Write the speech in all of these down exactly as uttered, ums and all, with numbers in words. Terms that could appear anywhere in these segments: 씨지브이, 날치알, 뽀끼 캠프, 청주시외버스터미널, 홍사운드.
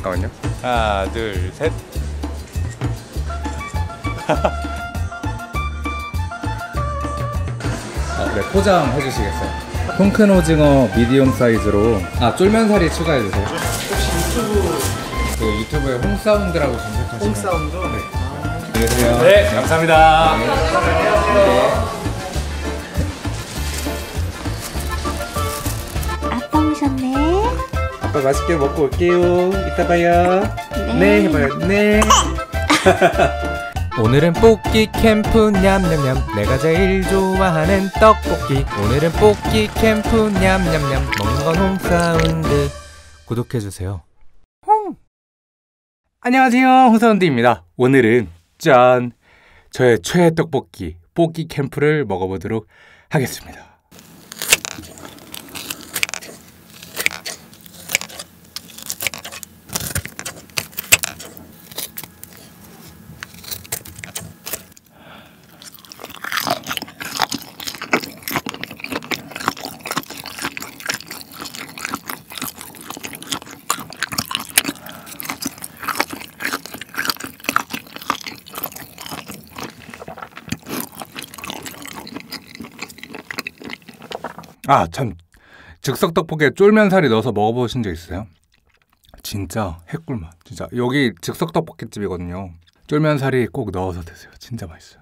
잠깐만요. 하나, 둘, 셋. 아, 네, 포장 해주시겠어요? 통큰 오징어 미디엄 사이즈로 아 쫄면살이 추가해주세요. 혹시 유튜브 그 유튜브에 홍사운드라고 검색하시면 홍사운드? 네. 안녕하세요. 네. 네. 네, 감사합니다. 네. 안녕하세요. 아빠 오셨네. 아빠 맛있게 먹고 올게요. 이따 봐요. 네, 네 해봐요. 네. 오늘은 뽀끼 캠프 냠냠냠, 내가 제일 좋아하는 떡볶이. 오늘은 뽀끼 캠프 냠냠냠, 먹는 건 홍사운드. 구독해주세요. 홍! 안녕하세요, 홍사운드입니다. 오늘은 짠! 저의 최애 떡볶이 뽀끼 캠프를 먹어보도록 하겠습니다. 아, 참, 즉석 떡볶이에 쫄면살이 넣어서 먹어보신 적 있어요? 진짜 핵꿀맛. 진짜 여기 즉석 떡볶이집이거든요. 쫄면살이 꼭 넣어서 드세요. 진짜 맛있어요.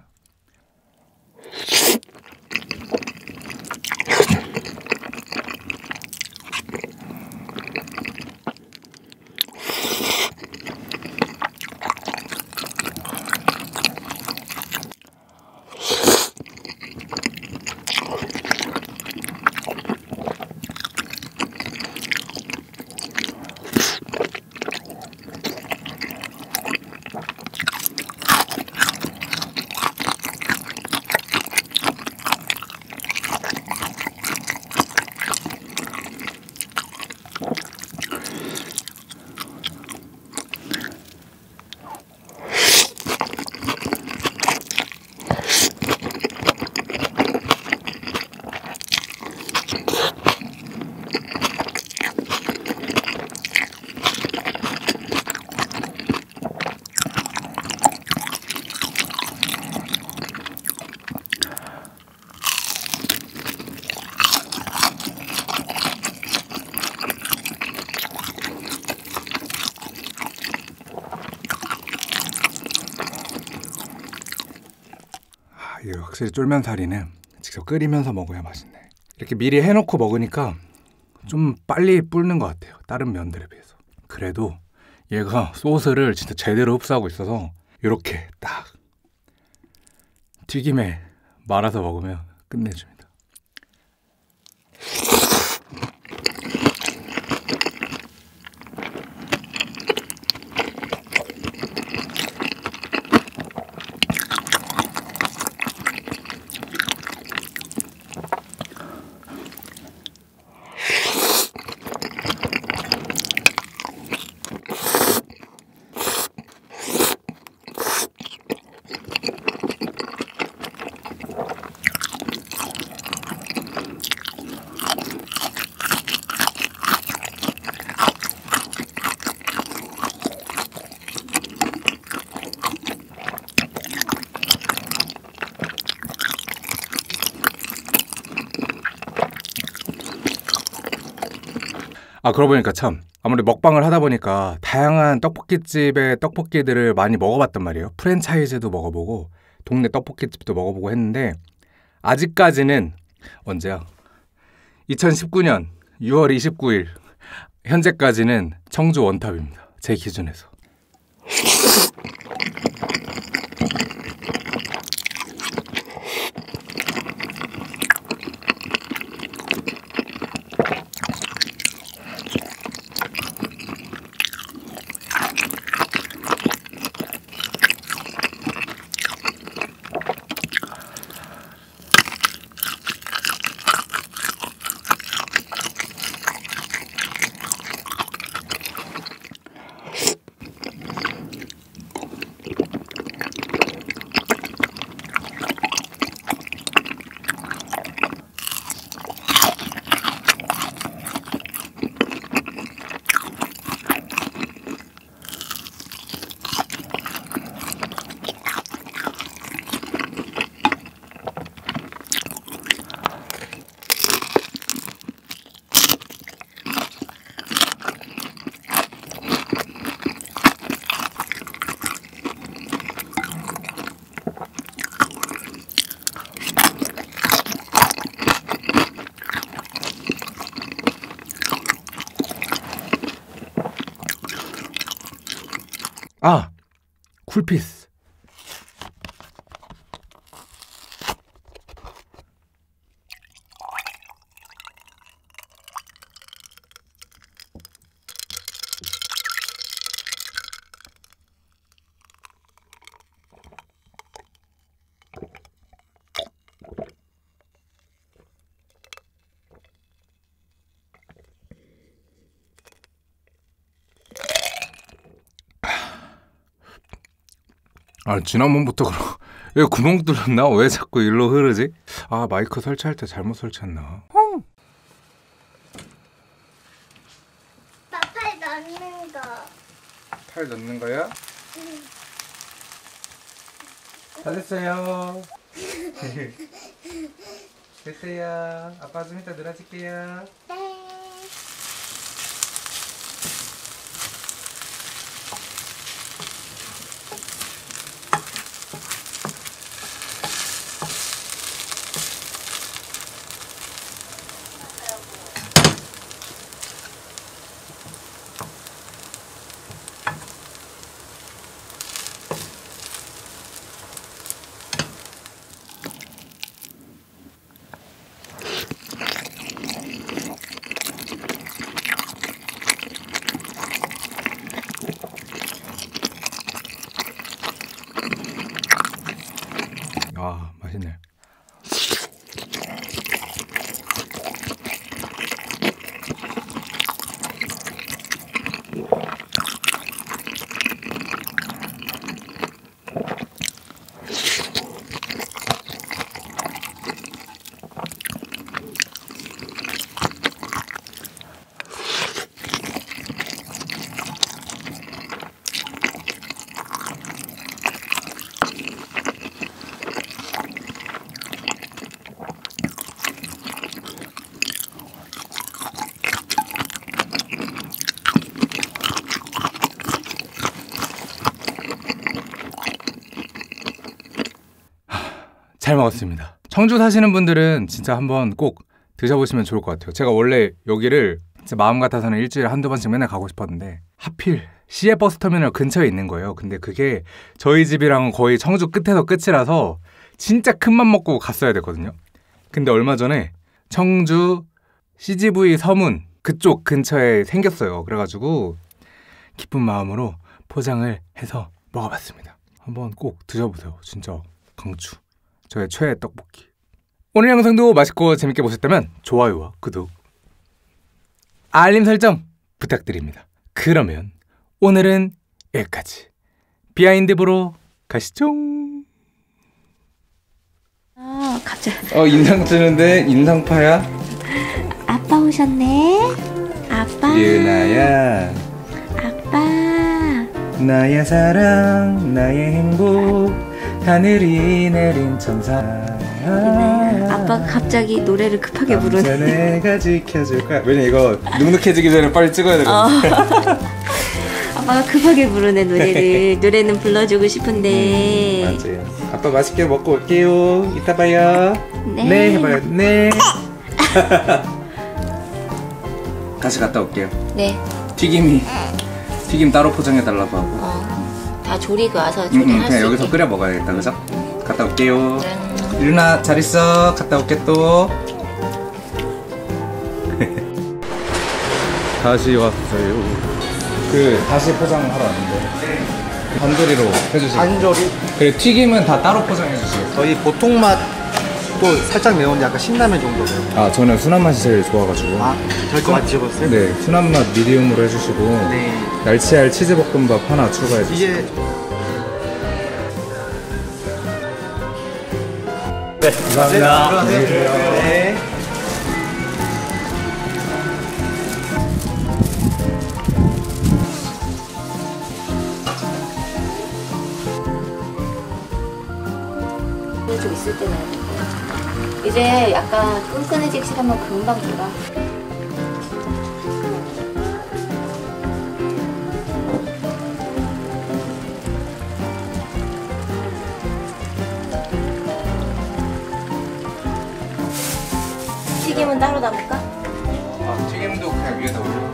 확실히 쫄면살이는 직접 끓이면서 먹어야 맛있네. 이렇게 미리 해놓고 먹으니까 좀 빨리 불는 것 같아요, 다른 면들에 비해서. 그래도 얘가 소스를 진짜 제대로 흡수하고 있어서 이렇게 딱 튀김에 말아서 먹으면 끝내줍니다. 아, 그러고 보니까 참 아무래도 먹방을 하다 보니까 다양한 떡볶이집의 떡볶이들을 많이 먹어봤단 말이에요. 프랜차이즈도 먹어보고 동네 떡볶이집도 먹어보고 했는데 아직까지는 언제야? 이천십구 년 유월 이십구일 현재까지는 청주 원탑입니다. 제 기준에서. 아! 쿨피스. 아, 지난번부터 그러... 왜 구멍 뚫렸나? 왜 자꾸 일로 흐르지? 아, 마이크 설치할 때 잘못 설치했나? 나 팔 넣는 거. 팔 넣는 거야? 응. 다 됐어요. 됐어요. 아빠 좀 이따 놀아줄게요. 네. 아, 맛있네. 잘 먹었습니다. 청주 사시는 분들은 진짜 한번 꼭 드셔보시면 좋을 것 같아요. 제가 원래 여기를 진짜 마음 같아서는 일주일에 한두 번씩 맨날 가고 싶었는데 하필 시의 버스터미널 근처에 있는 거예요. 근데 그게 저희 집이랑은 거의 청주 끝에서 끝이라서 진짜 큰맘 먹고 갔어야 됐거든요. 근데 얼마 전에 청주 씨지브이 서문 그쪽 근처에 생겼어요. 그래가지고 기쁜 마음으로 포장을 해서 먹어봤습니다. 한번 꼭 드셔보세요. 진짜 강추. 저의 최애 떡볶이. 오늘 영상도 맛있고 재밌게 보셨다면 좋아요와 구독, 알림 설정 부탁드립니다. 그러면 오늘은 여기까지. 비하인드 보러 가시죠. 어, 가자. 어, 인상 쓰는데 인상파야? 아빠 오셨네. 아빠. 유나야. 아빠. 나의 사랑, 나의 행복. 하늘이 내린 천사. 아빠가 갑자기 노래를 급하게 부르네. 내가 지켜줄 거야. 왜냐 이거 눅눅해지기 전에 빨리 찍어야 되거든. 어. 아빠가 급하게 부르네 노래를. 노래는 불러주고 싶은데. 음, 맞아요. 아빠 맛있게 먹고 올게요. 이따 봐요. 네, 네 해봐요. 네. 다시 갔다 올게요. 네. 튀김이 튀김 따로 포장해 달라고 하고. 어. 다 조리가 와서 조리할 수 있게. 그냥 여기서 끓여 먹어야겠다, 그죠? 갔다 올게요. 유나 잘 있어. 갔다 올게 또. 다시 왔어요. 그 다시 포장하러 왔는데 반조리로 해주세요. 반조리? 그리고 튀김은 다 따로 포장해주세요. 저희 보통 맛도 살짝 매운데 약간 신라면 정도예요. 아, 저는 순한 맛이 제일 좋아가지고. 아, 저희 거 맛이 좋았어요? 네, 순한 맛 미디움으로 해주시고. 네. 날치알 치즈볶음밥 하나 추가해주세요. 이게... 네, 감사합니다. 네, 네. 네. 좀 있을 때는 이제 약간 끈끈해질 시간만 금방 돌아. 튀김은 따로 담을까? 아, 튀김도 그냥 위에다 올려.